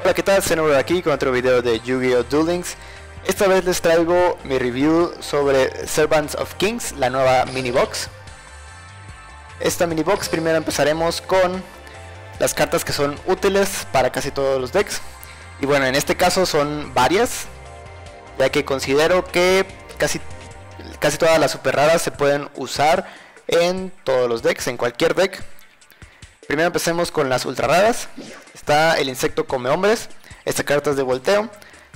Hola, ¿qué tal? Servants de aquí con otro video de Yu-Gi-Oh! Duel Links. Esta vez les traigo mi review sobre Servants of Kings, la nueva mini box. Esta mini box primero empezaremos con las cartas que son útiles para casi todos los decks. Y bueno, en este caso son varias, ya que considero que casi todas las super raras se pueden usar en todos los decks, en cualquier deck. Primero empecemos con las ultra raras. Está el insecto come hombres. Esta carta es de volteo.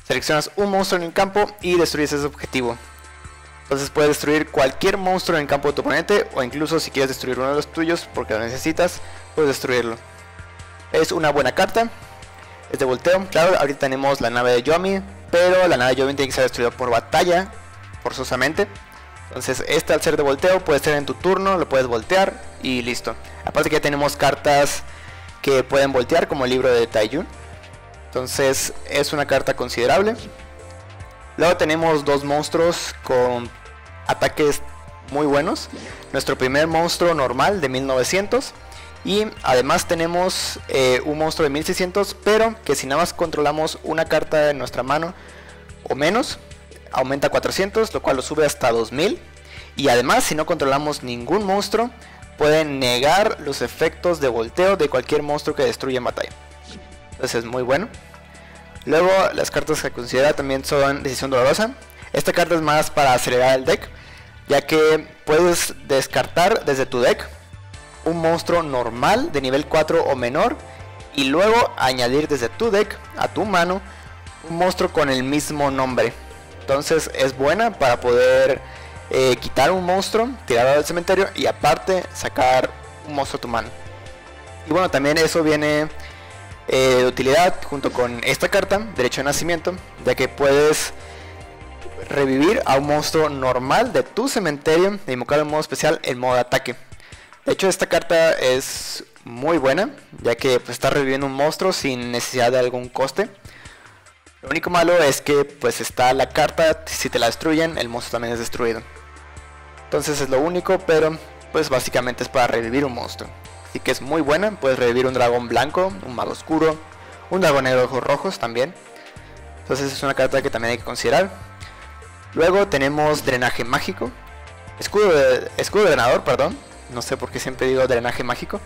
Seleccionas un monstruo en el campo y destruyes ese objetivo. Entonces puedes destruir cualquier monstruo en el campo de tu oponente, o incluso si quieres destruir uno de los tuyos porque lo necesitas, puedes destruirlo. Es una buena carta. Es de volteo. Claro, ahorita tenemos la nave de Yomi, pero la nave de Yomi tiene que ser destruida por batalla, forzosamente. Entonces este, al ser de volteo, puede ser en tu turno, lo puedes voltear y listo. Aparte que ya tenemos cartas que pueden voltear, como el libro de Taiyun. Entonces es una carta considerable. Luego tenemos dos monstruos con ataques muy buenos. Nuestro primer monstruo normal de 1900. Y además tenemos un monstruo de 1600, pero que si nada más controlamos una carta en nuestra mano o menos, aumenta a 400, lo cual lo sube hasta 2000. Y además, si no controlamos ningún monstruo, pueden negar los efectos de volteo de cualquier monstruo que destruye en batalla. Entonces es muy bueno. Luego, las cartas que considera también son decisión dolorosa. Esta carta es más para acelerar el deck, ya que puedes descartar desde tu deck un monstruo normal de nivel 4 o menor, y luego añadir desde tu deck a tu mano un monstruo con el mismo nombre. Entonces es buena para poder quitar un monstruo, tirarlo del cementerio y aparte sacar un monstruo a tu mano. Y bueno, también eso viene de utilidad junto con esta carta, derecho de nacimiento, ya que puedes revivir a un monstruo normal de tu cementerio e invocarlo en modo especial en modo de ataque. De hecho, esta carta es muy buena, ya que pues, está reviviendo un monstruo sin necesidad de algún coste. Lo único malo es que pues está la carta, si te la destruyen, el monstruo también es destruido. Entonces es lo único, pero pues básicamente es para revivir un monstruo. Así que es muy buena, puedes revivir un dragón blanco, un mago oscuro, un dragón negro de ojos rojos también. Entonces es una carta que también hay que considerar. Luego tenemos drenaje mágico. Escudo de drenador, perdón. No sé por qué siempre digo drenaje mágico.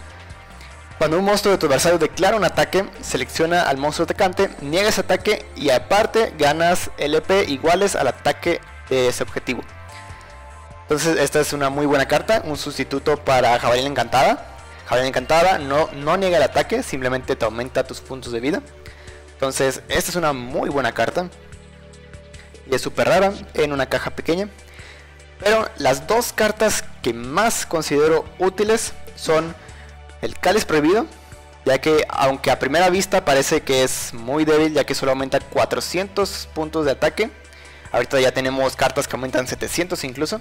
Cuando un monstruo de tu adversario declara un ataque, selecciona al monstruo atacante, niega ese ataque y aparte ganas LP iguales al ataque de ese objetivo. Entonces esta es una muy buena carta, un sustituto para Jabalina Encantada. Jabalina Encantada no niega el ataque, simplemente te aumenta tus puntos de vida. Entonces esta es una muy buena carta. Y es súper rara en una caja pequeña. Pero las dos cartas que más considero útiles son el cáliz prohibido, ya que aunque a primera vista parece que es muy débil, ya que solo aumenta 400 puntos de ataque, ahorita ya tenemos cartas que aumentan 700 incluso.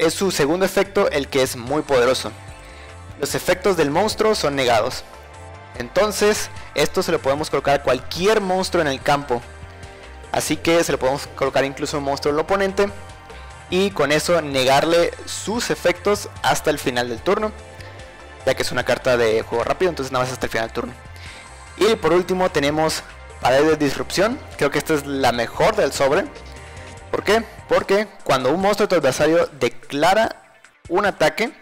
Es su segundo efecto el que es muy poderoso. Los efectos del monstruo son negados. Entonces esto se lo podemos colocar a cualquier monstruo en el campo. Así que se lo podemos colocar incluso a un monstruo al oponente, y con eso negarle sus efectos hasta el final del turno, ya que es una carta de juego rápido, entonces nada más hasta el final del turno. Y por último tenemos pared de disrupción. Creo que esta es la mejor del sobre. ¿Por qué? Porque cuando un monstruo de tu adversario declara un ataque,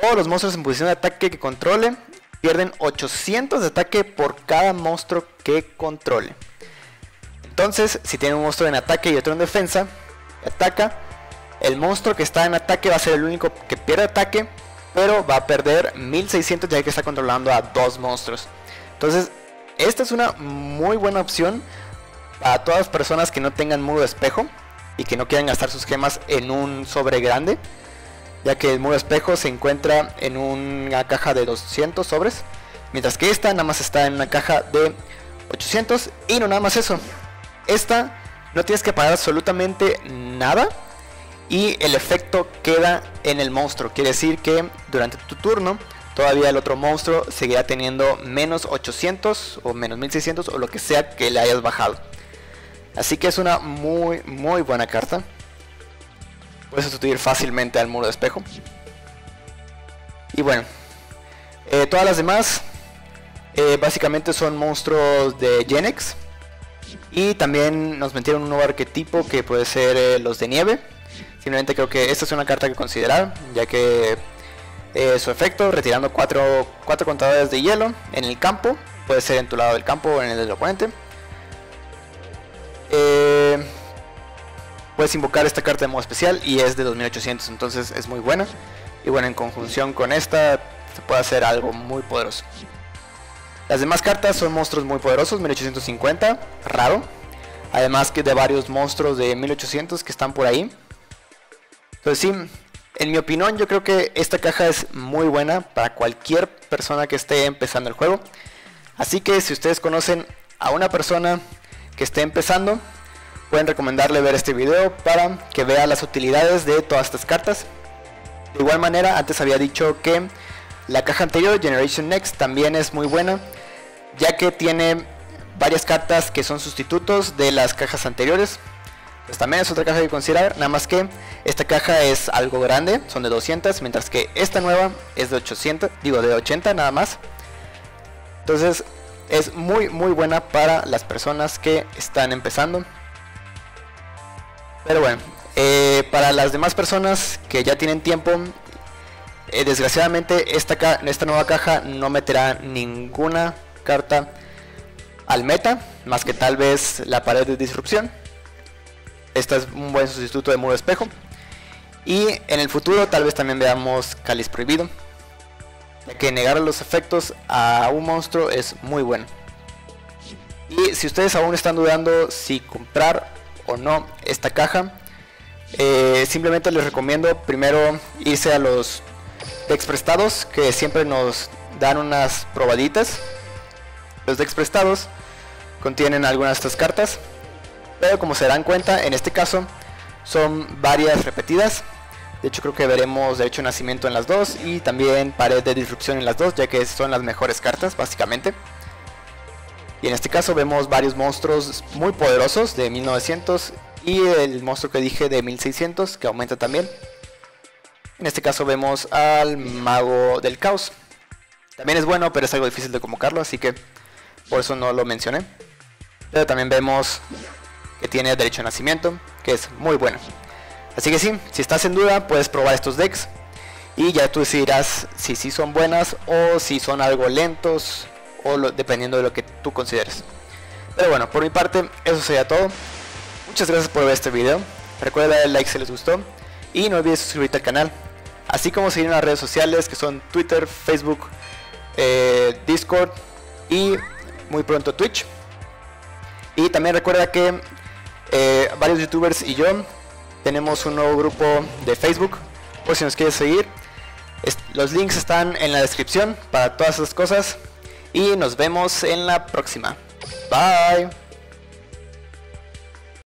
todos los monstruos en posición de ataque que controle pierden 800 de ataque por cada monstruo que controle. Entonces si tiene un monstruo en ataque y otro en defensa, ataca, el monstruo que está en ataque va a ser el único que pierde ataque, pero va a perder 1600, ya que está controlando a dos monstruos. Entonces esta es una muy buena opción para todas las personas que no tengan muro de espejo y que no quieran gastar sus gemas en un sobre grande, ya que el muro de espejo se encuentra en una caja de 200 sobres, mientras que esta nada más está en una caja de 800. Y no nada más eso, esta no tienes que pagar absolutamente nada y el efecto queda en el monstruo. Quiere decir que durante tu turno todavía el otro monstruo seguirá teniendo menos 800 o menos 1600 o lo que sea que le hayas bajado. Así que es una muy buena carta. Puedes sustituir fácilmente al muro de espejo. Y bueno, todas las demás Básicamente son monstruos de Genex. Y también nos metieron un nuevo arquetipo que puede ser los de nieve. Simplemente creo que esta es una carta que considerar, ya que su efecto, retirando cuatro contadores de hielo en el campo, puede ser en tu lado del campo o en el del oponente. Puedes invocar esta carta de modo especial y es de 2800, entonces es muy buena. Y bueno, en conjunción con esta se puede hacer algo muy poderoso. Las demás cartas son monstruos muy poderosos, 1850, raro. Además que de varios monstruos de 1800 que están por ahí. Entonces sí, en mi opinión yo creo que esta caja es muy buena para cualquier persona que esté empezando el juego. Así que si ustedes conocen a una persona que esté empezando, pueden recomendarle ver este video para que vea las utilidades de todas estas cartas. De igual manera, antes había dicho que la caja anterior, Generation Next, también es muy buena, ya que tiene varias cartas que son sustitutos de las cajas anteriores. Pues también es otra caja que considerar, nada más que esta caja es algo grande, son de 200, mientras que esta nueva es de 800, digo de 80 nada más. Entonces es muy buena para las personas que están empezando. Pero bueno, para las demás personas que ya tienen tiempo, desgraciadamente esta nueva caja no meterá ninguna carta al meta, más que tal vez la pared de disrupción. Esta es un buen sustituto de muro espejo. Y en el futuro tal vez también veamos cáliz prohibido, ya que negar los efectos a un monstruo es muy bueno. Y si ustedes aún están dudando si comprar o no esta caja, simplemente les recomiendo primero irse a los decks prestados, que siempre nos dan unas probaditas. Los decks prestados contienen algunas de estas cartas, pero como se dan cuenta, en este caso son varias repetidas. De hecho creo que veremos derecho de nacimiento en las dos y también pared de disrupción en las dos, ya que son las mejores cartas básicamente. Y en este caso vemos varios monstruos muy poderosos de 1900 y el monstruo que dije de 1600 que aumenta también. En este caso vemos al mago del caos. También es bueno, pero es algo difícil de convocarlo, así que por eso no lo mencioné. Pero también vemos que tiene derecho a nacimiento, que es muy bueno. Así que sí, si estás en duda puedes probar estos decks y ya tú decidirás si sí son buenas o si son algo lentos, o dependiendo de lo que tú consideres. Pero bueno, por mi parte eso sería todo. Muchas gracias por ver este video. Recuerda darle like si les gustó. Y no olvides suscribirte al canal, así como seguir en las redes sociales que son Twitter, Facebook, Discord y muy pronto Twitch. Y también recuerda que varios youtubers y yo tenemos un nuevo grupo de Facebook, por si nos quieres seguir. Los links están en la descripción para todas esas cosas y nos vemos en la próxima. Bye.